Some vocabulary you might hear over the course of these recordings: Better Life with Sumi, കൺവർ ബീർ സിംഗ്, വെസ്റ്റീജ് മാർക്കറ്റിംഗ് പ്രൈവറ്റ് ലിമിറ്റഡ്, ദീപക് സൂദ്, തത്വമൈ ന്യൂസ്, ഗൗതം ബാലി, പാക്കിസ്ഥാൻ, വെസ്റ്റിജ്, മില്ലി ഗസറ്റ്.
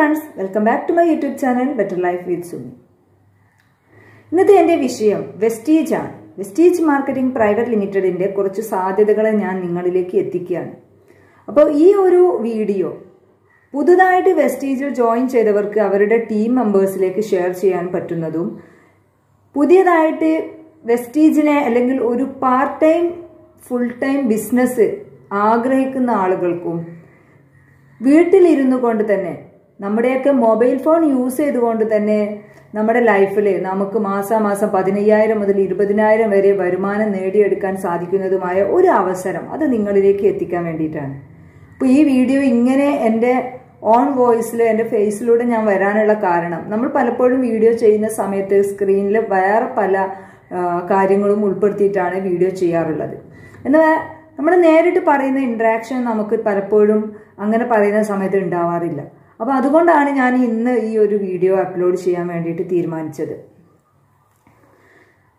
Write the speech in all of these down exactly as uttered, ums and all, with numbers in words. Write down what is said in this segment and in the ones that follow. friends, welcome back to my YouTube channel Better Life with Sumi. ഇന്നത്തെ എൻ്റെ വിഷയം Vestige ആണ്. വെസ്റ്റീജ് മാർക്കറ്റിംഗ് പ്രൈവറ്റ് ലിമിറ്റഡിൻ്റെ കുറച്ച് സാധ്യതകൾ ഞാൻ നിങ്ങളിലേക്ക് എത്തിക്കുകയാണ്. അപ്പോൾ ഈ ഒരു വീഡിയോ പുതുതായിട്ട് വെസ്റ്റീജിൽ ജോയിൻ ചെയ്തവർക്ക് അവരുടെ ടീം മെമ്പേഴ്സിലേക്ക് ഷെയർ ചെയ്യാൻ പറ്റുന്നതും പുതിയതായിട്ട് വെസ്റ്റീജിനെ അല്ലെങ്കിൽ ഒരു part time full time business ആഗ്രഹിക്കുന്ന ആളുകൾക്കും വീട്ടിലിരുന്നു കൊണ്ട് തന്നെ നമ്മുടെയൊക്കെ മൊബൈൽ ഫോൺ യൂസ് ചെയ്തുകൊണ്ട് തന്നെ നമ്മുടെ ലൈഫിൽ നമുക്ക് മാസാമാസം പതിനയ്യായിരം മുതൽ ഇരുപതിനായിരം വരെ വരുമാനം നേടിയെടുക്കാൻ സാധിക്കുന്നതുമായ ഒരു അവസരം അത് നിങ്ങളിലേക്ക് എത്തിക്കാൻ വേണ്ടിയിട്ടാണ്. അപ്പോൾ ഈ വീഡിയോ ഇങ്ങനെ എൻ്റെ ഓൺ വോയിസിൽ എൻ്റെ ഫേസിലൂടെ ഞാൻ വരാനുള്ള കാരണം നമ്മൾ പലപ്പോഴും വീഡിയോ ചെയ്യുന്ന സമയത്ത് സ്ക്രീനിൽ വേറെ പല കാര്യങ്ങളും ഉൾപ്പെടുത്തിയിട്ടാണ് വീഡിയോ ചെയ്യാറുള്ളത്. എന്നാൽ നമ്മൾ നേരിട്ട് പറയുന്ന ഇൻട്രാക്ഷൻ നമുക്ക് പലപ്പോഴും അങ്ങനെ പറയുന്ന സമയത്ത് ഉണ്ടാവാറില്ല. അപ്പോൾ അതുകൊണ്ടാണ് ഞാൻ ഇന്ന് ഈ ഒരു വീഡിയോ അപ്ലോഡ് ചെയ്യാൻ വേണ്ടിയിട്ട് തീരുമാനിച്ചത്.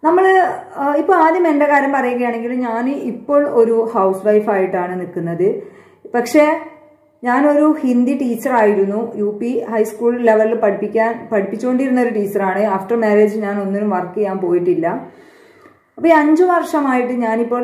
നമ്മൾ ഇപ്പോൾ ആദ്യം എൻ്റെ കാര്യം പറയുകയാണെങ്കിൽ ഞാൻ ഇപ്പോൾ ഒരു ഹൗസ് വൈഫായിട്ടാണ് നിൽക്കുന്നത്. പക്ഷേ ഞാനൊരു ഹിന്ദി ടീച്ചറായിരുന്നു. യു പി ഹൈസ്കൂൾ ലെവലിൽ പഠിപ്പിക്കാൻ പഠിപ്പിച്ചുകൊണ്ടിരുന്ന ഒരു ടീച്ചറാണ്. ആഫ്റ്റർ മാരേജ് ഞാൻ ഒന്നിനും വർക്ക് ചെയ്യാൻ പോയിട്ടില്ല. അപ്പോൾ ഈ അഞ്ച് വർഷമായിട്ട് ഞാനിപ്പോൾ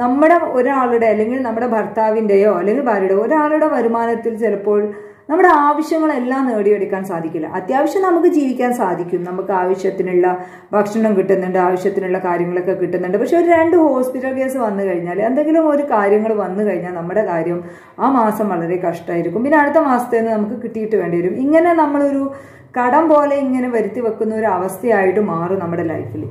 നമ്മുടെ ഒരാളുടെ അല്ലെങ്കിൽ നമ്മുടെ ഭർത്താവിൻ്റെയോ അല്ലെങ്കിൽ ഭാര്യയുടെ ഒരാളുടെ വരുമാനത്തിൽ ചിലപ്പോൾ നമ്മുടെ ആവശ്യങ്ങളെല്ലാം നേടിയെടുക്കാൻ സാധിക്കില്ല. അത്യാവശ്യം നമുക്ക് ജീവിക്കാൻ സാധിക്കും, നമുക്ക് ആവശ്യത്തിനുള്ള ഭക്ഷണം കിട്ടുന്നുണ്ട്, ആവശ്യത്തിനുള്ള കാര്യങ്ങളൊക്കെ കിട്ടുന്നുണ്ട്. പക്ഷെ ഒരു രണ്ട് ഹോസ്പിറ്റൽ കേസ് വന്നു കഴിഞ്ഞാൽ, എന്തെങ്കിലും ഒരു കാര്യങ്ങൾ വന്നു കഴിഞ്ഞാൽ നമ്മുടെ കാര്യം ആ മാസം വളരെ കഷ്ടമായിരിക്കും. പിന്നെ അടുത്ത മാസത്തേന്ന് നമുക്ക് കിട്ടിയിട്ട് വേണ്ടി വരും. ഇങ്ങനെ നമ്മളൊരു കടം പോലെ ഇങ്ങനെ വരുത്തി വെക്കുന്ന ഒരു അവസ്ഥയായിട്ട് മാറും നമ്മുടെ ലൈഫിൽ.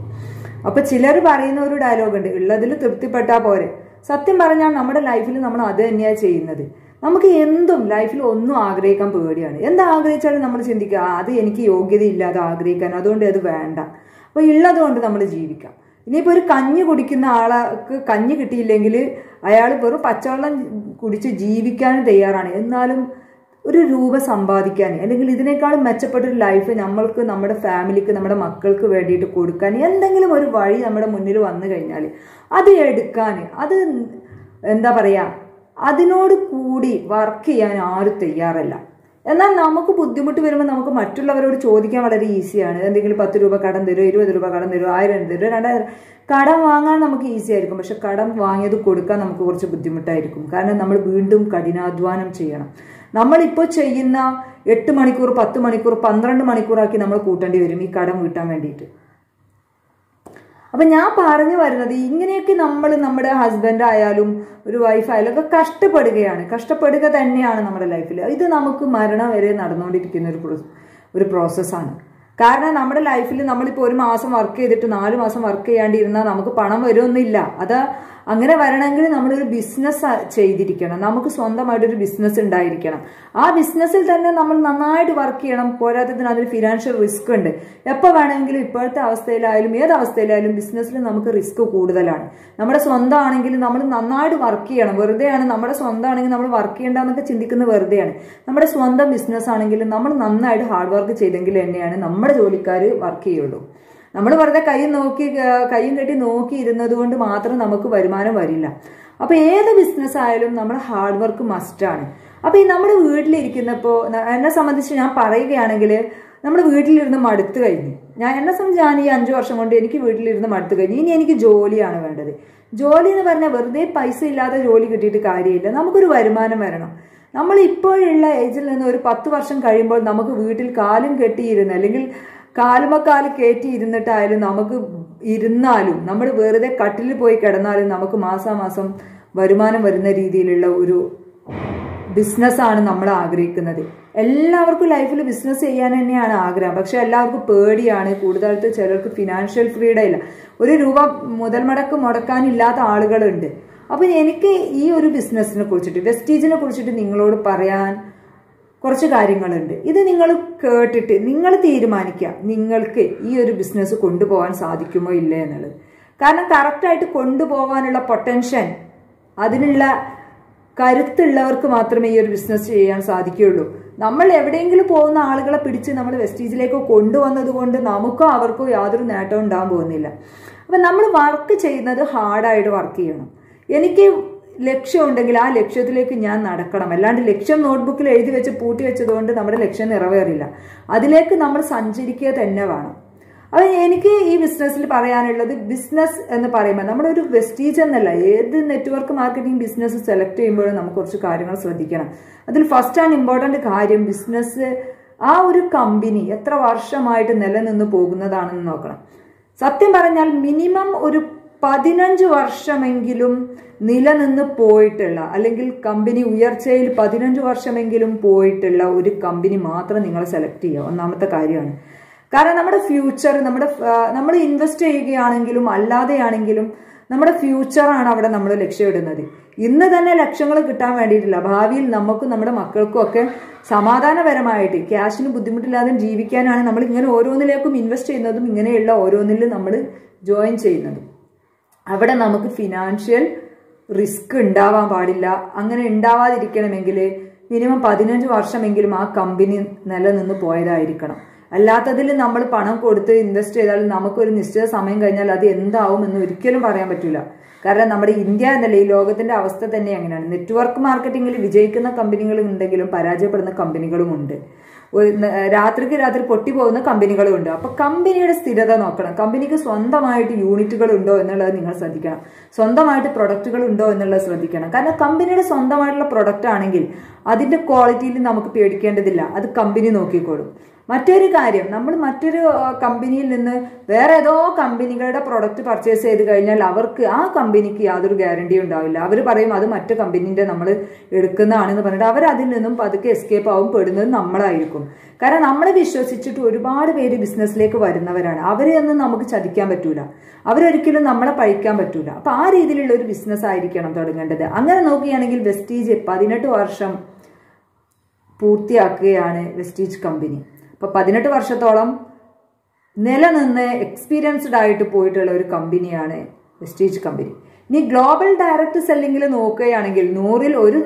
അപ്പൊ ചിലർ പറയുന്ന ഒരു ഡയലോഗ് ഉണ്ട്, ഉള്ളതിൽ തൃപ്തിപ്പെട്ടാൽ പോരെ. സത്യം പറഞ്ഞാൽ നമ്മുടെ ലൈഫിൽ നമ്മൾ അത് തന്നെയാണ് ചെയ്യുന്നത്. നമുക്ക് എന്തും ലൈഫിൽ ഒന്നും ആഗ്രഹിക്കാൻ പേടിയാണ്. എന്താഗ്രഹിച്ചാലും നമ്മൾ ചിന്തിക്കുക, അത് എനിക്ക് യോഗ്യതയില്ല അത് ആഗ്രഹിക്കാൻ, അതുകൊണ്ട് അത് വേണ്ട. അപ്പൊ ഉള്ളതുകൊണ്ട് നമ്മൾ ജീവിക്കാം. ഇനിയിപ്പോൾ ഒരു കഞ്ഞി കുടിക്കുന്ന ആൾക്ക് കഞ്ഞി കിട്ടിയില്ലെങ്കിൽ അയാൾ വെറും പച്ചവെള്ളം കുടിച്ച് ജീവിക്കാനും തയ്യാറാണ്. എന്നാലും ഒരു രൂപ സമ്പാദിക്കാൻ അല്ലെങ്കിൽ ഇതിനേക്കാളും മെച്ചപ്പെട്ടൊരു ലൈഫ് നമ്മൾക്ക്, നമ്മുടെ ഫാമിലിക്ക്, നമ്മുടെ മക്കൾക്ക് വേണ്ടിയിട്ട് കൊടുക്കാൻ എന്തെങ്കിലും ഒരു വഴി നമ്മുടെ മുന്നിൽ വന്നു കഴിഞ്ഞാൽ അത് എടുക്കാൻ, അത് എന്താ പറയുക, അതിനോട് കൂടി വർക്ക് ചെയ്യാൻ ആരും തയ്യാറല്ല. എന്നാൽ നമുക്ക് ബുദ്ധിമുട്ട് വരുമ്പോൾ നമുക്ക് മറ്റുള്ളവരോട് ചോദിക്കാൻ വളരെ ഈസിയാണ്. എന്തെങ്കിലും പത്ത് രൂപ കടം തരുമോ, ഇരുപത് രൂപ കടം തരുമോ, ആയിരം തരുമോ, രണ്ടായിരം. കടം വാങ്ങാൻ നമുക്ക് ഈസി ആയിരിക്കും. പക്ഷെ കടം വാങ്ങിയത് കൊടുക്കാൻ നമുക്ക് കുറച്ച് ബുദ്ധിമുട്ടായിരിക്കും. കാരണം നമ്മൾ വീണ്ടും കഠിനാധ്വാനം ചെയ്യണം. നമ്മളിപ്പോൾ ചെയ്യുന്ന എട്ട് മണിക്കൂർ, പത്ത് മണിക്കൂർ, പന്ത്രണ്ട് മണിക്കൂറാക്കി നമ്മൾ കൂട്ടേണ്ടി വരും ഈ കടം വീട്ടാൻ വേണ്ടിയിട്ട്. അപ്പം ഞാൻ പറഞ്ഞു വരുന്നത്, ഇങ്ങനെയൊക്കെ നമ്മൾ നമ്മുടെ ഹസ്ബൻഡ് ആയാലും ഒരു വൈഫായാലും ഒക്കെ കഷ്ടപ്പെടുകയാണ്, കഷ്ടപ്പെടുക തന്നെയാണ് നമ്മുടെ ലൈഫിൽ. ഇത് നമുക്ക് മരണം വരെ നടന്നുകൊണ്ടിരിക്കുന്ന ഒരു ഒരു പ്രോസസ്സാണ്. കാരണം നമ്മുടെ ലൈഫിൽ നമ്മളിപ്പോൾ ഒരു മാസം വർക്ക് ചെയ്തിട്ട് നാല് മാസം വർക്ക് ചെയ്യാണ്ടിരുന്നാൽ നമുക്ക് പണം വരുമൊന്നുമില്ല. അത് അങ്ങനെ വരണമെങ്കിൽ നമ്മളൊരു ബിസിനസ് ചെയ്തിരിക്കണം, നമുക്ക് സ്വന്തമായിട്ടൊരു ബിസിനസ് ഉണ്ടായിരിക്കണം. ആ ബിസിനസ്സിൽ തന്നെ നമ്മൾ നന്നായിട്ട് വർക്ക് ചെയ്യണം. പോരാത്തതിന് അതിൽ ഫിനാൻഷ്യൽ റിസ്ക് ഉണ്ട്. എപ്പോൾ വേണമെങ്കിലും ഇപ്പോഴത്തെ അവസ്ഥയിലായാലും ഏത് അവസ്ഥയിലായാലും ബിസിനസ്സിൽ നമുക്ക് റിസ്ക് കൂടുതലാണ്. നമ്മുടെ സ്വന്തം ആണെങ്കിൽ നമ്മൾ നന്നായിട്ട് വർക്ക് ചെയ്യണം. വെറുതെയാണ് നമ്മുടെ സ്വന്തം ആണെങ്കിൽ നമ്മൾ വർക്ക് ചെയ്യേണ്ടെന്നൊക്കെ ചിന്തിക്കുന്നത് വെറുതെയാണ്. നമ്മുടെ സ്വന്തം ബിസിനസ് ആണെങ്കിലും നമ്മൾ നന്നായിട്ട് ഹാർഡ് വർക്ക് ചെയ്തെങ്കിൽ തന്നെയാണ് നമ്മുടെ ജോലിക്കാർ വർക്ക് ചെയ്യുള്ളൂ. നമ്മൾ വെറുതെ കൈ നോക്കി കൈയും കെട്ടി നോക്കി ഇരുന്നത് കൊണ്ട് മാത്രം നമുക്ക് വരുമാനം വരില്ല. അപ്പോൾ ഏത് ബിസിനസ് ആയാലും നമ്മൾ ഹാർഡ് വർക്ക് മസ്റ്റാണ്. അപ്പോൾ ഈ നമ്മുടെ വീട്ടിലിരിക്കുന്നപ്പോൾ എന്നെ സംബന്ധിച്ച് ഞാൻ പറയുകയാണെങ്കിൽ നമ്മൾ വീട്ടിലിരുന്ന് മടുത്തു കഴിഞ്ഞു. ഞാൻ എന്നെ സംബന്ധിച്ച് ഞാൻ ഈ അഞ്ച് വർഷം കൊണ്ട് എനിക്ക് വീട്ടിലിരുന്ന് മടുത്തു കഴിഞ്ഞു. ഇനി എനിക്ക് ജോലിയാണ് വേണ്ടത്. ജോലി എന്ന് പറഞ്ഞാൽ വെറുതെ പൈസ ഇല്ലാതെ ജോലി കിട്ടിയിട്ട് കാര്യമില്ല. നമുക്കൊരു വരുമാനം വരണം. നമ്മൾ ഇപ്പോഴുള്ള ഏജിൽ നിന്ന് ഒരു പത്ത് വർഷം കഴിയുമ്പോൾ നമുക്ക് വീട്ടിൽ കാലും കെട്ടിയിരുന്ന് അല്ലെങ്കിൽ കാലുമക്കാല് കയറ്റി ഇരുന്നിട്ടായാലും നമുക്ക് ഇരുന്നാലും നമ്മൾ വെറുതെ കട്ടിൽ പോയി കിടന്നാലും നമുക്ക് മാസാമാസം വരുമാനം വരുന്ന രീതിയിലുള്ള ഒരു ബിസിനസ്സാണ് നമ്മൾ ആഗ്രഹിക്കുന്നത്. എല്ലാവർക്കും ലൈഫിൽ ബിസിനസ് ചെയ്യാൻ തന്നെയാണ് ആഗ്രഹം. പക്ഷെ എല്ലാവർക്കും പേടിയാണ്. കൂടുതലായിട്ട് ചിലർക്ക് ഫിനാൻഷ്യൽ ഫ്രീഡം ഇല്ല. ഒരു രൂപ മുതൽ മുടക്ക് മുടക്കാനില്ലാത്ത ആളുകളുണ്ട്. അപ്പം എനിക്ക് ഈ ഒരു ബിസിനസ്സിനെ കുറിച്ചിട്ട്, വെസ്റ്റീജിനെ കുറിച്ചിട്ട് നിങ്ങളോട് പറയാൻ കുറച്ച് കാര്യങ്ങളുണ്ട്. ഇത് നിങ്ങൾ കേട്ടിട്ട് നിങ്ങൾ തീരുമാനിക്കുക നിങ്ങൾക്ക് ഈ ഒരു ബിസിനസ് കൊണ്ടുപോകാൻ സാധിക്കുമോ ഇല്ല എന്നുള്ളത്. കാരണം കറക്റ്റായിട്ട് കൊണ്ടുപോകാനുള്ള പൊട്ടൻഷ്യൽ, അതിനുള്ള കരുത്തുള്ളവർക്ക് മാത്രമേ ഈ ഒരു ബിസിനസ് ചെയ്യാൻ സാധിക്കുകയുള്ളൂ. നമ്മൾ എവിടെയെങ്കിലും പോകുന്ന ആളുകളെ പിടിച്ച് നമ്മൾ വെസ്റ്റീജിലേക്ക് കൊണ്ടുവന്നത് കൊണ്ട് നമുക്കോ അവർക്കോ യാതൊരു നേട്ടവും ഉണ്ടാകാൻ പോകുന്നില്ല. അപ്പം നമ്മൾ വർക്ക് ചെയ്യുന്നത് ഹാർഡായിട്ട് വർക്ക് ചെയ്യണം. എനിക്ക് ലക്ഷ്യമുണ്ടെങ്കിൽ ആ ലക്ഷ്യത്തിലേക്ക് ഞാൻ നടക്കണം. അല്ലാണ്ട് ലക്ഷ്യം നോട്ട്ബുക്കിൽ എഴുതി വെച്ച് പൂട്ടി വെച്ചതുകൊണ്ട് നമ്മുടെ ലക്ഷ്യം നിറവേറില്ല. അതിലേക്ക് നമ്മൾ സഞ്ചരിക്കുക തന്നെ വേണം. അപ്പം എനിക്ക് ഈ ബിസിനസ്സിൽ പറയാനുള്ളത്, ബിസിനസ് എന്ന് പറയുമ്പോൾ നമ്മളൊരു വെസ്റ്റീജ് എന്നല്ല, ഏത് നെറ്റ്വർക്ക് മാർക്കറ്റിംഗ് ബിസിനസ് സെലക്ട് ചെയ്യുമ്പോഴും നമുക്ക് കുറച്ച് കാര്യങ്ങൾ ശ്രദ്ധിക്കണം. അതിൽ ഫസ്റ്റ് ആൻഡ് ഇമ്പോർട്ടൻ്റ് കാര്യം ബിസിനസ് ആ ഒരു കമ്പനി എത്ര വർഷമായിട്ട് നിലനിന്ന് പോകുന്നതാണെന്ന് നോക്കണം. സത്യം പറഞ്ഞാൽ മിനിമം ഒരു പതിനഞ്ച് വർഷമെങ്കിലും നിലനിന്ന് പോയിട്ടുള്ള, അല്ലെങ്കിൽ കമ്പനി ഉയർച്ചയിൽ പതിനഞ്ച് വർഷമെങ്കിലും പോയിട്ടുള്ള ഒരു കമ്പനി മാത്രം നിങ്ങൾ സെലക്ട് ചെയ്യുക. ഒന്നാമത്തെ കാര്യമാണ്. കാരണം നമ്മുടെ ഫ്യൂച്ചർ, നമ്മുടെ നമ്മൾ ഇൻവെസ്റ്റ് ചെയ്യുകയാണെങ്കിലും അല്ലാതെയാണെങ്കിലും നമ്മുടെ ഫ്യൂച്ചറാണ് അവിടെ നമ്മൾ ലക്ഷ്യമിടുന്നത്. ഇന്ന് തന്നെ ലക്ഷ്യങ്ങൾ കിട്ടാൻ വേണ്ടിയിട്ടില്ല, ഭാവിയിൽ നമുക്കും നമ്മുടെ മക്കൾക്കും ഒക്കെ സമാധാനപരമായിട്ട് ക്യാഷിന് ബുദ്ധിമുട്ടില്ലാതെ ജീവിക്കാനാണ് നമ്മൾ ഇങ്ങനെ ഓരോന്നിലേക്കും ഇൻവെസ്റ്റ് ചെയ്യുന്നതും ഇങ്ങനെയുള്ള ഓരോന്നിലും നമ്മൾ ജോയിൻ ചെയ്യുന്നതും. അവിടെ നമുക്ക് ഫിനാൻഷ്യൽ റിസ്ക് ഉണ്ടാവാൻ പാടില്ല. അങ്ങനെ ഉണ്ടാവാതിരിക്കണമെങ്കിൽ മിനിമം പതിനഞ്ച് വർഷമെങ്കിലും ആ കമ്പനി നിലനിന്ന് പോയതായിരിക്കണം. അല്ലാത്തതിൽ നമ്മൾ പണം കൊടുത്ത് ഇൻവെസ്റ്റ് ചെയ്താൽ നമുക്കൊരു നിശ്ചിത സമയം കഴിഞ്ഞാൽ അത് എന്താവുമെന്ന് ഒരിക്കലും പറയാൻ പറ്റില്ല. കാരണം നമ്മുടെ ഇന്ത്യ എന്നല്ല, ഈ ലോകത്തിൻ്റെ അവസ്ഥ തന്നെ അങ്ങനെയാണ്. നെറ്റ്വർക്ക് മാർക്കറ്റിങ്ങിൽ വിജയിക്കുന്ന കമ്പനികളും ഉണ്ടെങ്കിലും പരാജയപ്പെടുന്ന കമ്പനികളും ഉണ്ട്. രാത്രിക്ക് രാത്രി പൊട്ടിപ്പോകുന്ന കമ്പനികളും ഉണ്ട്. അപ്പം കമ്പനിയുടെ സ്ഥിരത നോക്കണം. കമ്പനിക്ക് സ്വന്തമായിട്ട് യൂണിറ്റുകൾ ഉണ്ടോ എന്നുള്ളത് നിങ്ങൾ ശ്രദ്ധിക്കണം. സ്വന്തമായിട്ട് പ്രൊഡക്റ്റുകൾ ഉണ്ടോ എന്നുള്ളത് ശ്രദ്ധിക്കണം. കാരണം കമ്പനിയുടെ സ്വന്തമായിട്ടുള്ള പ്രൊഡക്റ്റ് ആണെങ്കിൽ അതിൻ്റെ ക്വാളിറ്റിയിൽ നമുക്ക് പേടിക്കേണ്ടതില്ല, അത് കമ്പനി നോക്കിക്കോളും. മറ്റൊരു കാര്യം, നമ്മൾ മറ്റൊരു കമ്പനിയിൽ നിന്ന് വേറെ ഏതോ കമ്പനികളുടെ പ്രൊഡക്റ്റ് പർച്ചേസ് ചെയ്ത് കഴിഞ്ഞാൽ അവർക്ക് ആ കമ്പനിക്ക് യാതൊരു ഗ്യാരണ്ടിയും ഉണ്ടാവില്ല. അവർ പറയും അത് മറ്റു കമ്പനീൻ്റെ നമ്മൾ എടുക്കുന്നതാണെന്ന് പറഞ്ഞിട്ട് അവർ അതിൽ നിന്നും പതുക്കെ എസ്കേപ്പ് ആവും. പെടുന്നത് നമ്മളായിരിക്കും. കാരണം നമ്മൾ വിശ്വസിച്ചിട്ട് ഒരുപാട് പേര് ബിസിനസ്സിലേക്ക് വരുന്നവരാണ്. അവരെ ഒന്നും നമുക്ക് ചതിക്കാൻ പറ്റൂല, അവരൊരിക്കലും നമ്മളെ പഴിക്കാൻ പറ്റൂല. അപ്പം ആ രീതിയിലുള്ള ഒരു ബിസിനസ് ആയിരിക്കണം തുടങ്ങേണ്ടത്. അങ്ങനെ നോക്കുകയാണെങ്കിൽ വെസ്റ്റീജ് പതിനെട്ട് വർഷം പൂർത്തിയാക്കുകയാണ് വെസ്റ്റീജ് കമ്പനി. അപ്പോൾ പതിനെട്ട് വർഷത്തോളം നിലനിന്ന് എക്സ്പീരിയൻസ്ഡ് ആയിട്ട് പോയിട്ടുള്ള ഒരു കമ്പനിയാണ് വെസ്റ്റീജ് കമ്പനി. ഇനി ഗ്ലോബൽ ഡയറക്റ്റ് സെല്ലിങ്ങിൽ നോക്കുകയാണെങ്കിൽ നൂറിൽ ഒരു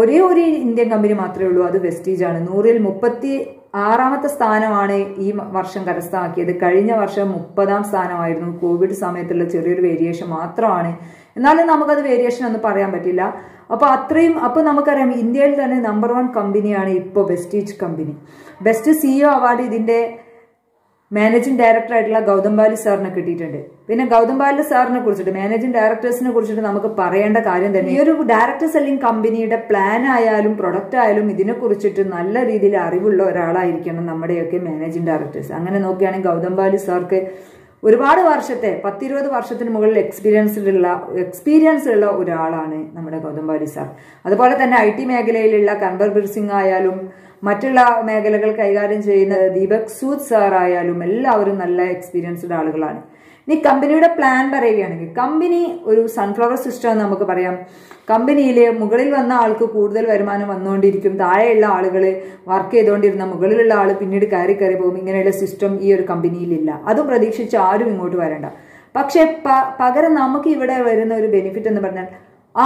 ഒരേ ഒരു ഇന്ത്യൻ കമ്പനി മാത്രമേ ഉള്ളൂ, അത് വെസ്റ്റീജ് ആണ്. നൂറിൽ മുപ്പത്തി ആറാമത്തെ സ്ഥാനമാണ് ഈ വർഷം കരസ്ഥമാക്കിയത്. കഴിഞ്ഞ വർഷം മുപ്പതാം സ്ഥാനമായിരുന്നു. കോവിഡ് സമയത്തുള്ള ചെറിയൊരു വേരിയേഷൻ മാത്രമാണ്, എന്നാലും നമുക്കത് വേരിയേഷൻ ഒന്നും പറയാൻ പറ്റില്ല. അപ്പോൾ അത്രയും, അപ്പോൾ നമുക്കറിയാം ഇന്ത്യയിൽ തന്നെ നമ്പർ വൺ കമ്പനിയാണ് ഇപ്പോൾ Vestige company. Best CEO award ഇതിൻ്റെ മാനേജിംഗ് ഡയറക്ടറായിട്ടുള്ള ഗൗതം ബാലി സാറിനെ കിട്ടിയിട്ടുണ്ട്. പിന്നെ ഗൗതം ബാലി സാറിനെ കുറിച്ചിട്ട്, മാനേജിംഗ് ഡയറക്ടേഴ്സിനെ കുറിച്ചിട്ട് നമുക്ക് പറയേണ്ട കാര്യം തന്നെ, ഈ ഒരു ഡയറക്റ്റ് സെല്ലിംഗ് കമ്പനിയുടെ പ്ലാൻ ആയാലും പ്രൊഡക്റ്റ് ആയാലും ഇതിനെക്കുറിച്ചിട്ട് നല്ല രീതിയിൽ അറിവുള്ള ഒരാളായിരിക്കണം നമ്മുടെയൊക്കെ മാനേജിംഗ് ഡയറക്ടേഴ്സ്. അങ്ങനെ നോക്കുകയാണെങ്കിൽ ഗൗതം ബാലി സാർക്ക് ഒരുപാട് വർഷത്തെ, പത്തിരുപത് വർഷത്തിന് മുകളിൽ എക്സ്പീരിയൻസിലുള്ള എക്സ്പീരിയൻസ് ഉള്ള ഒരാളാണ് നമ്മുടെ ഗൗതം ബാലി സാർ. അതുപോലെ തന്നെ ഐ ടി മേഖലയിലുള്ള കൺവർ ബീർ സിംഗ് ആയാലും മറ്റുള്ള മേഖലകൾ കൈകാര്യം ചെയ്യുന്ന ദീപക് സൂദ് സാർ ആയാലും എല്ലാവരും നല്ല എക്സ്പീരിയൻസ്ഡ് ആളുകളാണ്. ഇനി കമ്പനിയുടെ പ്ലാൻ പറയുകയാണെങ്കിൽ, കമ്പനി ഒരു സൺഫ്ലവർ സിസ്റ്റം എന്ന് നമുക്ക് പറയാം. കമ്പനിയിൽ മുകളിൽ വന്ന ആൾക്ക് കൂടുതൽ വരുമാനം വന്നുകൊണ്ടിരിക്കും, താഴെയുള്ള ആളുകൾ വർക്ക് ചെയ്തുകൊണ്ടിരുന്ന മുകളിലുള്ള ആൾ പിന്നീട് കയറി കയറി പോകും. ഇങ്ങനെയുള്ള സിസ്റ്റം ഈ ഒരു കമ്പനിയിലില്ല. അതും പ്രതീക്ഷിച്ച് ആരും ഇങ്ങോട്ട് വരണ്ട. പക്ഷേ പ പകരം നമുക്ക് ഇവിടെ വരുന്ന ഒരു ബെനിഫിറ്റ് എന്ന് പറഞ്ഞാൽ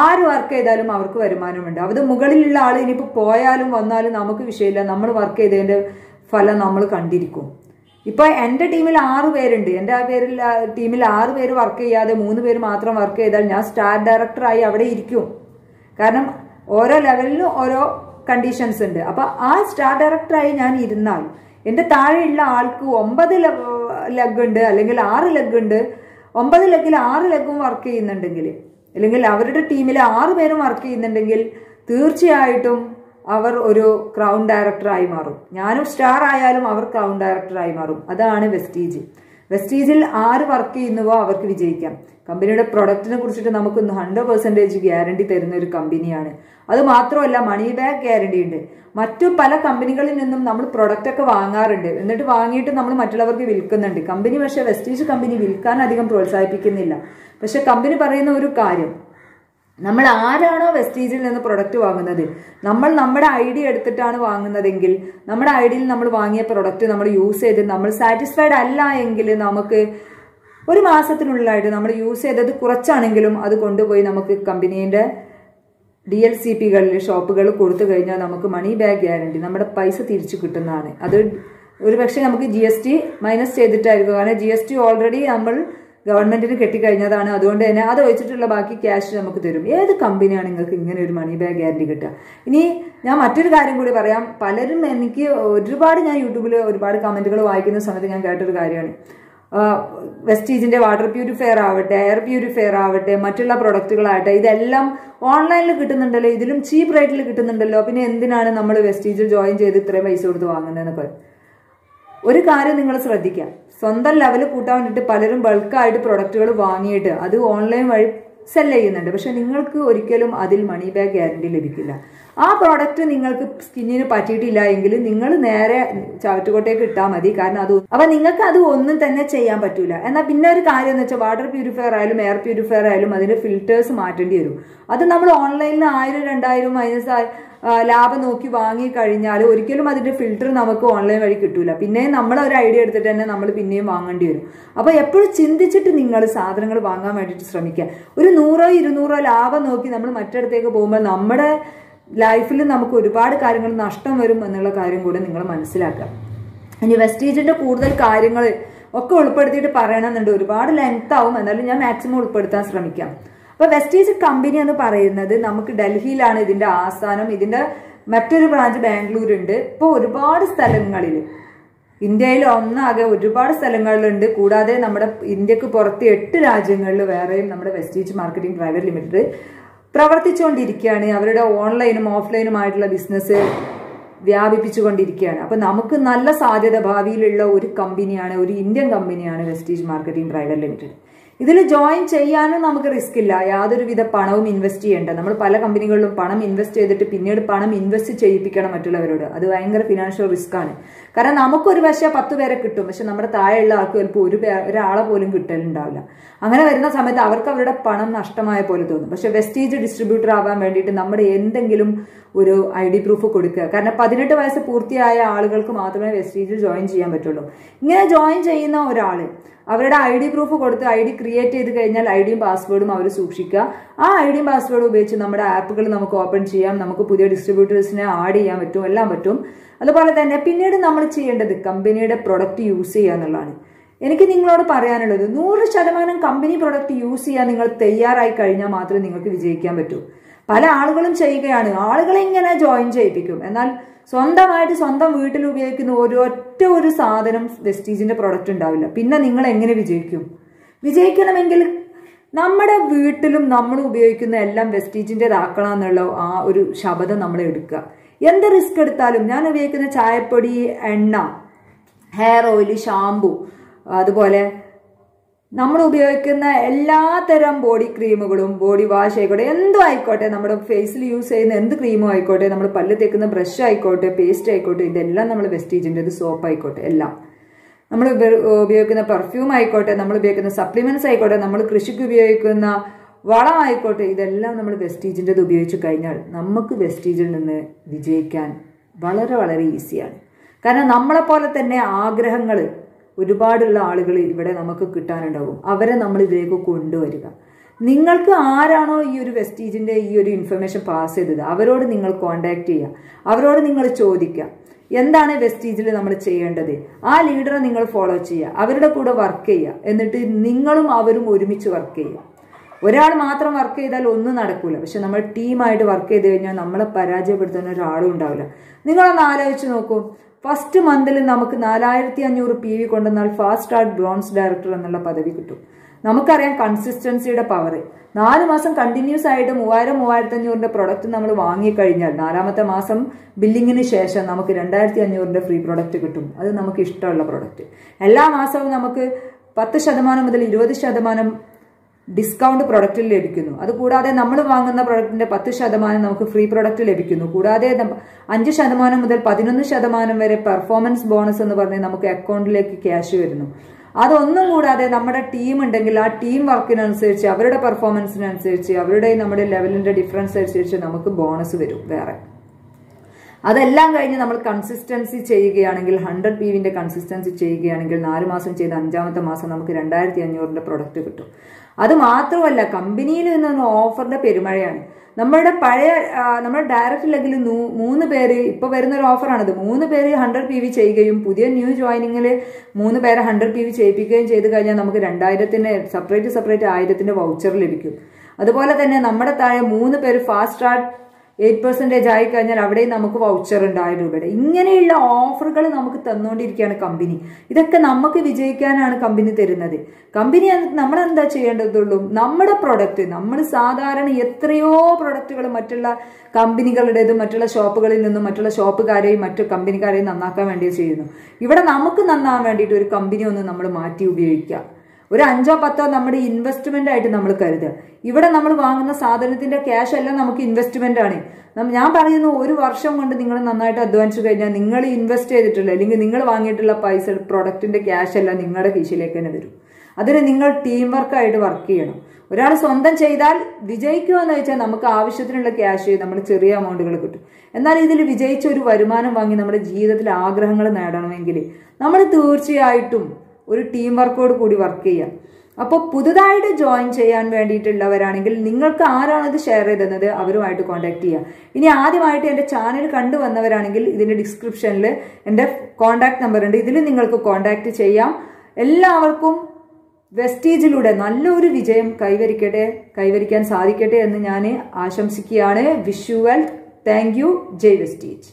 ആര് വർക്ക് ചെയ്താലും അവർക്ക് വരുമാനമുണ്ട്. അത് മുകളിലുള്ള ആൾ ഇനിയിപ്പോൾ പോയാലും വന്നാലും നമുക്ക് വിഷയമില്ല, നമ്മൾ വർക്ക് ചെയ്തതിൻ്റെ ഫലം നമ്മൾ കണ്ടിരിക്കും. ഇപ്പോൾ എൻ്റെ ടീമിൽ ആറ് പേരുണ്ട്. എൻ്റെ ആ പേരിൽ ടീമിൽ ആറ് പേര് വർക്ക് ചെയ്യാതെ മൂന്ന് പേര് മാത്രം വർക്ക് ചെയ്താൽ ഞാൻ സ്റ്റാർ ഡയറക്ടറായി അവിടെ ഇരിക്കും. കാരണം ഓരോ ലെവലിലും ഓരോ കണ്ടീഷൻസ് ഉണ്ട്. അപ്പോൾ ആ സ്റ്റാർ ഡയറക്ടറായി ഞാൻ ഇരുന്നാൽ എൻ്റെ താഴെയുള്ള ആൾക്ക് ഒമ്പത് ലെഗ് ഉണ്ട്, അല്ലെങ്കിൽ ആറ് ലെഗ് ഉണ്ട്. ഒമ്പത് ലെഗിൽ ആറ് ലെഗും വർക്ക് ചെയ്യുന്നുണ്ടെങ്കിൽ, അല്ലെങ്കിൽ അവരുടെ ടീമിൽ ആറ് പേരും വർക്ക് ചെയ്യുന്നുണ്ടെങ്കിൽ തീർച്ചയായിട്ടും അവർ ഒരു ക്രൗൺ ഡയറക്ടറായി മാറും. ഞാനും സ്റ്റാർ ആയാലും അവർ ക്രൗൺ ഡയറക്ടറായി മാറും. അതാണ് വെസ്റ്റീജ്. വെസ്റ്റീജിൽ ആര് വർക്ക് ചെയ്യുന്നുവോ അവർക്ക് വിജയിക്കാം. കമ്പനിയുടെ പ്രൊഡക്റ്റിനെ കുറിച്ചിട്ട് നമുക്ക് ഹൺഡ്രഡ് പെർസെൻറ്റേജ് ഗ്യാരണ്ടി തരുന്ന ഒരു കമ്പനിയാണ്. അത് മാത്രമല്ല മണി ബാക്ക് ഗ്യാരണ്ടി ഉണ്ട്. മറ്റു പല കമ്പനികളിൽ നിന്നും നമ്മൾ പ്രൊഡക്റ്റൊക്കെ വാങ്ങാറുണ്ട്, എന്നിട്ട് വാങ്ങിയിട്ട് നമ്മൾ മറ്റുള്ളവർക്ക് വിൽക്കുന്നുണ്ട്. കമ്പനി പക്ഷേ വെസ്റ്റീജ് കമ്പനി വിൽക്കാൻ അധികം പ്രോത്സാഹിപ്പിക്കുന്നില്ല. പക്ഷെ കമ്പനി പറയുന്ന ഒരു കാര്യം, നമ്മൾ ആരാണോ വെസ്റ്റീജിൽ നിന്ന് പ്രൊഡക്റ്റ് വാങ്ങുന്നത്, നമ്മൾ നമ്മുടെ ഐഡി എടുത്തിട്ടാണ് വാങ്ങുന്നതെങ്കിൽ നമ്മുടെ ഐഡിയിൽ നമ്മൾ വാങ്ങിയ പ്രൊഡക്റ്റ് നമ്മൾ യൂസ് ചെയ്ത് നമ്മൾ സാറ്റിസ്ഫൈഡ് അല്ല എങ്കിൽ നമുക്ക് ഒരു മാസത്തിനുള്ളിലായിട്ട് നമ്മൾ യൂസ് ചെയ്തത് കുറച്ചാണെങ്കിലും അത് കൊണ്ടുപോയി നമുക്ക് കമ്പനീൻ്റെ ഡി എൽ സി പികളിൽ ഷോപ്പുകൾ കൊടുത്തു കഴിഞ്ഞാൽ നമുക്ക് മണി ബാക്ക് ഗ്യാരണ്ടി, നമ്മുടെ പൈസ തിരിച്ചു കിട്ടുന്നതാണ്. അത് ഒരു പക്ഷേ നമുക്ക് ജി എസ് ടി മൈനസ് ചെയ്തിട്ടായിരിക്കും, കാരണം ജി എസ് ടി ഓൾറെഡി നമ്മൾ ഗവൺമെന്റിന് കെട്ടിക്കഴിഞ്ഞതാണ്. അതുകൊണ്ട് തന്നെ അത് ഒഴിച്ചിട്ടുള്ള ബാക്കി ക്യാഷ് നമുക്ക് തരും. ഏത് കമ്പനിയാണ് നിങ്ങൾക്ക് ഇങ്ങനെ ഒരു മണി ബാക്ക് ഗ്യാരണ്ടി കിട്ടുക? ഇനി ഞാൻ മറ്റൊരു കാര്യം കൂടി പറയാം. പലരും എനിക്ക് ഒരുപാട് ഞാൻ യൂട്യൂബിൽ ഒരുപാട് കമന്റുകൾ വായിക്കുന്ന സമയത്ത് ഞാൻ കേട്ടൊരു കാര്യമാണ്, വെസ്റ്റീജിന്റെ വാട്ടർ പ്യൂരിഫയർ ആവട്ടെ, എയർ പ്യൂരിഫയർ ആവട്ടെ, മറ്റുള്ള പ്രൊഡക്റ്റുകളാവട്ടെ, ഇതെല്ലാം ഓൺലൈനിൽ കിട്ടുന്നുണ്ടല്ലോ, ഇതിലും ചീപ്പ് റേറ്റിൽ കിട്ടുന്നുണ്ടല്ലോ, പിന്നെ എന്തിനാണ് നമ്മൾ വെസ്റ്റീജിൽ ജോയിൻ ചെയ്ത് ഇത്രയും പൈസ കൊടുത്ത് വാങ്ങുന്നതെന്നൊക്കെ. ഒരു കാര്യം നിങ്ങൾ ശ്രദ്ധിക്കാം, സ്വന്തം ലെവൽ കൂട്ടാൻ വേണ്ടിയിട്ട് പലരും ബൾക്കായിട്ട് പ്രൊഡക്റ്റുകൾ വാങ്ങിയിട്ട് അത് ഓൺലൈൻ വഴി സെൽ ചെയ്യുന്നുണ്ട്. പക്ഷെ നിങ്ങൾക്ക് ഒരിക്കലും അതിൽ മണി ബാക്ക് ഗ്യാരണ്ടി ലഭിക്കില്ല. ആ പ്രോഡക്റ്റ് നിങ്ങൾക്ക് സ്കിന്നിന് പറ്റിയിട്ടില്ല എങ്കിൽ നിങ്ങൾ നേരെ ചവറ്റുകോട്ടേക്ക് ഇട്ടാൽ മതി, കാരണം അത് അപ്പൊ നിങ്ങൾക്ക് അത് ഒന്നും തന്നെ ചെയ്യാൻ പറ്റൂല. എന്നാൽ പിന്നെ ഒരു കാര്യം എന്ന് വെച്ചാൽ വാട്ടർ പ്യൂരിഫയർ ആയാലും എയർ പ്യൂരിഫയർ ആയാലും അതിന്റെ ഫിൽറ്റേഴ്സ് മാറ്റേണ്ടി വരും. അത് നമ്മൾ ഓൺലൈനിൽ ആയിരം രണ്ടായിരം മൈനസ് ലാഭം നോക്കി വാങ്ങിക്കഴിഞ്ഞാൽ ഒരിക്കലും അതിന്റെ ഫിൽറ്റർ നമുക്ക് ഓൺലൈൻ വഴി കിട്ടൂല. പിന്നെ നമ്മൾ ഒരു ഐഡിയ എടുത്തിട്ട് തന്നെ നമ്മൾ പിന്നെയും വാങ്ങേണ്ടി വരും. അപ്പൊ എപ്പോഴും ചിന്തിച്ചിട്ട് നിങ്ങൾ സാധനങ്ങൾ വാങ്ങാൻ വേണ്ടിയിട്ട് ശ്രമിക്കുക. ഒരു നൂറോ ഇരുന്നൂറോ ലാഭം നോക്കി നമ്മൾ മറ്റിടത്തേക്ക് പോകുമ്പോൾ നമ്മുടെ ലൈഫിൽ നമുക്ക് ഒരുപാട് കാര്യങ്ങൾ നഷ്ടം വരും എന്നുള്ള കാര്യം കൂടെ നിങ്ങൾ മനസ്സിലാക്കുക. ഇനി വെസ്റ്റീജിന്റെ കൂടുതൽ കാര്യങ്ങൾ ഒക്കെ ഉൾപ്പെടുത്തിയിട്ട് പറയണമെന്നുണ്ട്, ഒരുപാട് ലെങ്ത് ആവും, എന്നാലും ഞാൻ മാക്സിമം ഉൾപ്പെടുത്താൻ ശ്രമിക്കാം. അപ്പൊ വെസ്റ്റീജ് കമ്പനി എന്ന് പറയുന്നത് നമുക്ക് ഡൽഹിയിലാണ് ഇതിന്റെ ആസ്ഥാനം. ഇതിന്റെ മറ്റൊരു ബ്രാഞ്ച് ബാംഗ്ലൂർ ഉണ്ട്. ഇപ്പൊ ഒരുപാട് സ്ഥലങ്ങളിൽ ഇന്ത്യയിൽ ഒന്നാകെ ഒരുപാട് സ്ഥലങ്ങളിലുണ്ട്. കൂടാതെ നമ്മുടെ ഇന്ത്യക്ക് പുറത്ത് എട്ട് രാജ്യങ്ങളിൽ വേറെയും നമ്മുടെ വെസ്റ്റീജ് മാർക്കറ്റിംഗ് പ്രൈവറ്റ് ലിമിറ്റഡ് പ്രവർത്തിച്ചുകൊണ്ടിരിക്കുകയാണ്. അവരുടെ ഓൺലൈനും ഓഫ്ലൈനുമായിട്ടുള്ള ബിസിനസ് വ്യാപിപ്പിച്ചുകൊണ്ടിരിക്കുകയാണ്. അപ്പൊ നമുക്ക് നല്ല സാധ്യത ഭാവിയിലുള്ള ഒരു കമ്പനിയാണ്, ഒരു ഇന്ത്യൻ കമ്പനിയാണ് വെസ്റ്റീജ് മാർക്കറ്റിംഗ് പ്രൈവറ്റ് ലിമിറ്റഡ്. ഇതിൽ ജോയിൻ ചെയ്യാനും നമുക്ക് റിസ്ക് ഇല്ല, യാതൊരുവിധ പണവും ഇൻവെസ്റ്റ് ചെയ്യേണ്ട. നമ്മൾ പല കമ്പനികളിലും പണം ഇൻവെസ്റ്റ് ചെയ്തിട്ട് പിന്നീട് പണം ഇൻവെസ്റ്റ് ചെയ്യിപ്പിക്കണം മറ്റുള്ളവരോട്, അത് ഭയങ്കര ഫിനാൻഷ്യൽ റിസ്ക് ആണ്. കാരണം നമുക്കൊരു പക്ഷേ പത്ത് പേരെ കിട്ടും, പക്ഷെ നമ്മുടെ താഴെയുള്ള ആൾക്ക് ചിലപ്പോൾ ഒരു ഒരാളെ പോലും കിട്ടലുണ്ടാവില്ല. അങ്ങനെ വരുന്ന സമയത്ത് അവർക്ക് അവരുടെ പണം നഷ്ടമായ പോലെ തോന്നും. പക്ഷെ വെസ്റ്റീജ് ഡിസ്ട്രിബ്യൂട്ടർ ആവാൻ വേണ്ടിയിട്ട് നമ്മുടെ എന്തെങ്കിലും ഒരു ഐ ഡി പ്രൂഫ് കൊടുക്കുക. കാരണം പതിനെട്ട് വയസ്സ് പൂർത്തിയായ ആളുകൾക്ക് മാത്രമേ വെസ്റ്റീജിൽ ജോയിൻ ചെയ്യാൻ പറ്റുള്ളൂ. ഇങ്ങനെ ജോയിൻ ചെയ്യുന്ന ഒരാൾ അവരുടെ ഐ ഡി പ്രൂഫ് കൊടുത്ത് ഐ ഡി ക്രിയേറ്റ് ചെയ്ത് കഴിഞ്ഞാൽ ഐ ഡിയും പാസ്വേഡും അവർ സൂക്ഷിക്കുക. ആ ഐ ഡിയും പാസ്വേഡും ഉപയോഗിച്ച് നമ്മുടെ ആപ്പുകൾ നമുക്ക് ഓപ്പൺ ചെയ്യാം, നമുക്ക് പുതിയ ഡിസ്ട്രിബ്യൂട്ടേഴ്സിനെ ആഡ് ചെയ്യാൻ പറ്റും, എല്ലാം പറ്റും. അതുപോലെ തന്നെ പിന്നീട് നമ്മൾ ചെയ്യേണ്ടത് കമ്പനിയുടെ പ്രൊഡക്റ്റ് യൂസ് ചെയ്യുക എന്നുള്ളതാണ്. എനിക്ക് നിങ്ങളോട് പറയാനുള്ളത്, നൂറ് ശതമാനം കമ്പനി പ്രൊഡക്റ്റ് യൂസ് ചെയ്യാൻ നിങ്ങൾ തയ്യാറായി കഴിഞ്ഞാൽ മാത്രമേ നിങ്ങൾക്ക് വിജയിക്കാൻ പറ്റൂ. പല ആളുകളും ചെയ്യുകയാണ്, ആളുകളെ ഇങ്ങനെ ജോയിൻ ചെയ്യിപ്പിക്കും. എന്നാൽ സ്വന്തമായിട്ട് സ്വന്തം വീട്ടിൽ ഉപയോഗിക്കുന്ന ഒരൊറ്റ ഒരു സാധനം വെസ്റ്റീജിന്റെ പ്രൊഡക്റ്റ് ഉണ്ടാവില്ല. പിന്നെ നിങ്ങൾ എങ്ങനെ വിജയിക്കും? വിജയിക്കണമെങ്കിൽ നമ്മുടെ വീട്ടിലും നമ്മൾ ഉപയോഗിക്കുന്ന എല്ലാം വെസ്റ്റീജിന്റേതാക്കണം എന്നുള്ള ആ ഒരു ശബ്ദം നമ്മൾ എടുക്കുക. എന്ത് റിസ്ക് എടുത്താലും, ഞാൻ ഉപയോഗിക്കുന്ന ചായപ്പൊടി, എണ്ണ, ഹെയർ ഓയിൽ, ഷാമ്പു, അതുപോലെ നമ്മൾ ഉപയോഗിക്കുന്ന എല്ലാത്തരം ബോഡി ക്രീമുകളും ബോഡി വാഷ് ആയിക്കോട്ടെ, എന്തും ആയിക്കോട്ടെ, നമ്മുടെ ഫേസിൽ യൂസ് ചെയ്യുന്ന എന്ത് ക്രീമും ആയിക്കോട്ടെ, നമ്മൾ പല്ല് തേക്കുന്ന ബ്രഷ് ആയിക്കോട്ടെ, പേസ്റ്റ് ആയിക്കോട്ടെ, ഇതെല്ലാം നമ്മൾ വെസ്റ്റീജിന്റെ ഒരു സോപ്പ് ആയിക്കോട്ടെ, എല്ലാം നമ്മൾ ഉപയോഗിക്കുന്ന പെർഫ്യൂം ആയിക്കോട്ടെ, നമ്മൾ ഉപയോഗിക്കുന്ന സപ്ലിമെന്റ്സ് ആയിക്കോട്ടെ, നമ്മൾ കൃഷിക്ക് ഉപയോഗിക്കുന്ന വളം ആയിക്കോട്ടെ, ഇതെല്ലാം നമ്മൾ വെസ്റ്റീജിന്റെ ഉപയോഗിച്ച് കഴിഞ്ഞാൽ നമുക്ക് വെസ്റ്റീജിൽ നിന്ന് വിജയിക്കാൻ വളരെ വളരെ ഈസിയാണ്. കാരണം നമ്മളെപ്പോലെ തന്നെ ആഗ്രഹങ്ങൾ ഒരുപാടുള്ള ആളുകൾ ഇവിടെ നമുക്ക് കിട്ടാനുണ്ടാകും. അവരെ നമ്മൾ ഇതിലേക്ക് കൊണ്ടുവരിക. നിങ്ങൾക്ക് ആരാണോ ഈ ഒരു വെസ്റ്റീജിന്റെ ഈ ഒരു ഇൻഫർമേഷൻ പാസ് ചെയ്തത് അവരോട് നിങ്ങൾ കോണ്ടാക്ട് ചെയ്യുക. അവരോട് നിങ്ങൾ ചോദിക്കുക, എന്താണ് വെസ്റ്റീജിൽ നമ്മൾ ചെയ്യേണ്ടത്? ആ ലീഡറെ നിങ്ങൾ ഫോളോ ചെയ്യുക, അവരുടെ കൂടെ വർക്ക് ചെയ്യുക. എന്നിട്ട് നിങ്ങളും അവരും ഒരുമിച്ച് വർക്ക് ചെയ്യുക. ഒരാൾ മാത്രം വർക്ക് ചെയ്താൽ ഒന്നും നടക്കൂല. പക്ഷെ നമ്മൾ ടീമായിട്ട് വർക്ക് ചെയ്ത് കഴിഞ്ഞാൽ നമ്മളെ പരാജയപ്പെടുത്തുന്ന ഒരാളും ഉണ്ടാവില്ല. നിങ്ങളൊന്ന് ആലോചിച്ച് നോക്കൂ, ഫസ്റ്റ് മന്തിൽ നമുക്ക് നാലായിരത്തി അഞ്ഞൂറ് പി വി കൊണ്ടുവന്നാൽ ഫാസ്റ്റ് സ്റ്റാർട്ട് ബ്രോൺസ് ഡയറക്ടർ എന്നുള്ള പദവി കിട്ടും. നമുക്കറിയാം കൺസിസ്റ്റൻസിയുടെ പവർ. നാല് മാസം കണ്ടിന്യൂസ് ആയിട്ട് മൂവായിരം മൂവായിരത്തി അഞ്ഞൂറിന്റെ പ്രൊഡക്റ്റ് നമ്മൾ വാങ്ങിക്കഴിഞ്ഞാൽ നാലാമത്തെ മാസം ബില്ലിങ്ങിന് ശേഷം നമുക്ക് രണ്ടായിരത്തി അഞ്ഞൂറിന്റെ ഫ്രീ പ്രൊഡക്റ്റ് കിട്ടും. അത് നമുക്ക് ഇഷ്ടമുള്ള പ്രൊഡക്റ്റ്. എല്ലാ മാസവും നമുക്ക് പത്ത് ശതമാനം മുതൽ ഇരുപത് ശതമാനം ഡിസ്കൗണ്ട് പ്രൊഡക്റ്റിൽ ലഭിക്കുന്നു. അതുകൂടാതെ നമ്മൾ വാങ്ങുന്ന പ്രൊഡക്റ്റിന്റെ പത്ത് ശതമാനം നമുക്ക് ഫ്രീ പ്രൊഡക്റ്റ് ലഭിക്കുന്നു. കൂടാതെ അഞ്ച് ശതമാനം മുതൽ പതിനൊന്ന് ശതമാനം വരെ പെർഫോമൻസ് ബോണസ് എന്ന് പറഞ്ഞ് നമുക്ക് അക്കൗണ്ടിലേക്ക് ക്യാഷ് വരുന്നു. അതൊന്നും കൂടാതെ നമ്മുടെ ടീം ഉണ്ടെങ്കിൽ ആ ടീം വർക്കിനനുസരിച്ച് അവരുടെ പെർഫോമൻസിനനുസരിച്ച് അവരുടെ നമ്മുടെ ലെവലിന്റെ ഡിഫറൻസ് അനുസരിച്ച് നമുക്ക് ബോണസ് വരും വേറെ. അതെല്ലാം കഴിഞ്ഞ് നമ്മൾ കൺസിസ്റ്റൻസി ചെയ്യുകയാണെങ്കിൽ ഹൺഡ്രഡ് പിവിന്റെ കൺസിസ്റ്റൻസി ചെയ്യുകയാണെങ്കിൽ നാല് മാസം ചെയ്ത് അഞ്ചാമത്തെ മാസം നമുക്ക് രണ്ടായിരത്തി അഞ്ഞൂറിന്റെ പ്രൊഡക്റ്റ് കിട്ടും. അത് മാത്രമല്ല കമ്പനിയിൽ നിന്ന് ഓഫറിന്റെ പെരുമഴയാണ്. നമ്മളുടെ പഴയ നമ്മുടെ ഡയറക്റ്റ് ലെഗിൽ മൂന്ന് പേര് ഇപ്പൊ വരുന്നൊരു ഓഫറാണിത്. മൂന്ന് പേര് ഹൺഡ്രഡ് പി വി ചെയ്യുകയും പുതിയ ന്യൂ ജോയിനിങ്ങിൽ മൂന്ന് പേരെ ഹൺഡ്രഡ് പി വി ചെയ്യിപ്പിക്കുകയും ചെയ്ത് കഴിഞ്ഞാൽ നമുക്ക് രണ്ടായിരത്തിന് സെപ്പറേറ്റ് സെപ്പറേറ്റ് ആയിരത്തിന്റെ വൗച്ചർ ലഭിക്കും. അതുപോലെ തന്നെ നമ്മുടെ താഴെ മൂന്ന് പേര് ഫാസ്റ്റ് സ്റ്റാർട്ട് എയ്റ്റ് പെർസെന്റേജ് ആയി കഴിഞ്ഞാൽ അവിടെയും നമുക്ക് വൗച്ചർ ഉണ്ട് ആയിരം രൂപയുടെ. ഇങ്ങനെയുള്ള ഓഫറുകൾ നമുക്ക് തന്നുകൊണ്ടിരിക്കുകയാണ് കമ്പനി. ഇതൊക്കെ നമുക്ക് വിജയിക്കാനാണ് കമ്പനി തരുന്നത്. കമ്പനി നമ്മൾ എന്താ ചെയ്യേണ്ടതുള്ളൂ? നമ്മുടെ പ്രൊഡക്റ്റ് നമ്മൾ സാധാരണ എത്രയോ പ്രൊഡക്റ്റുകൾ മറ്റുള്ള കമ്പനികളുടേതും മറ്റുള്ള ഷോപ്പുകളിൽ നിന്നും മറ്റുള്ള ഷോപ്പുകാരെയും മറ്റു കമ്പനിക്കാരെയും നന്നാക്കാൻ വേണ്ടി ചെയ്യുന്നു. ഇവിടെ നമുക്ക് നന്നാൻ വേണ്ടിയിട്ട് ഒരു കമ്പനി ഒന്ന് നമ്മൾ മാറ്റി ഉപയോഗിക്കുക. ഒരു അഞ്ചോ പത്തോ നമ്മുടെ ഇൻവെസ്റ്റ്മെന്റ് ആയിട്ട് നമ്മൾ കരുതുക. ഇവിടെ നമ്മൾ വാങ്ങുന്ന സാധനത്തിന്റെ ക്യാഷ് എല്ലാം നമുക്ക് ഇൻവെസ്റ്റ്മെന്റ് ആണ്. ഞാൻ പറയുന്നു, ഒരു വർഷം കൊണ്ട് നിങ്ങൾ നന്നായിട്ട് അധ്വാനിച്ചു കഴിഞ്ഞാൽ നിങ്ങൾ ഇൻവെസ്റ്റ് ചെയ്തിട്ടുള്ള അല്ലെങ്കിൽ നിങ്ങൾ വാങ്ങിയിട്ടുള്ള പൈസ പ്രൊഡക്റ്റിന്റെ ക്യാഷ് എല്ലാം നിങ്ങളുടെ കീശയിലേക്ക് തന്നെ വരും. അതിന് നിങ്ങൾ ടീം വർക്കായിട്ട് വർക്ക് ചെയ്യണം. ഒരാൾ സ്വന്തം ചെയ്താൽ വിജയിക്കുമെന്ന് വെച്ചാൽ നമുക്ക് ആവശ്യത്തിനുള്ള ക്യാഷ് നമ്മൾ ചെറിയ എമൗണ്ടുകൾ കിട്ടും. എന്നാൽ ഇതിൽ വിജയിച്ച ഒരു വരുമാനം വാങ്ങി നമ്മുടെ ജീവിതത്തിലെ ആഗ്രഹങ്ങൾ നേടണമെങ്കിൽ നമ്മൾ തീർച്ചയായിട്ടും ഒരു ടീം വർക്കോട് കൂടി വർക്ക് ചെയ്യാം. അപ്പോൾ പുതുതായിട്ട് ജോയിൻ ചെയ്യാൻ വേണ്ടിയിട്ടുള്ളവരാണെങ്കിൽ നിങ്ങൾക്ക് ആരാണത് ഷെയർ ചെയ്തത് അവരുമായിട്ട് കോൺടാക്ട് ചെയ്യുക. ഇനി ആദ്യമായിട്ട് എൻ്റെ ചാനൽ കണ്ടുവന്നവരാണെങ്കിൽ ഇതിൻ്റെ ഡിസ്ക്രിപ്ഷനിൽ എൻ്റെ കോൺടാക്ട് നമ്പർ ഉണ്ട്, ഇതിൽ നിങ്ങൾക്ക് കോൺടാക്ട് ചെയ്യാം. എല്ലാവർക്കും വെസ്റ്റീജിലൂടെ നല്ലൊരു വിജയം കൈവരിക്കട്ടെ കൈവരിക്കാൻ സാധിക്കട്ടെ എന്ന് ഞാൻ ആശംസിക്കുകയാണ്. Wish you well. Thank you. ജയ് വെസ്റ്റീജ്.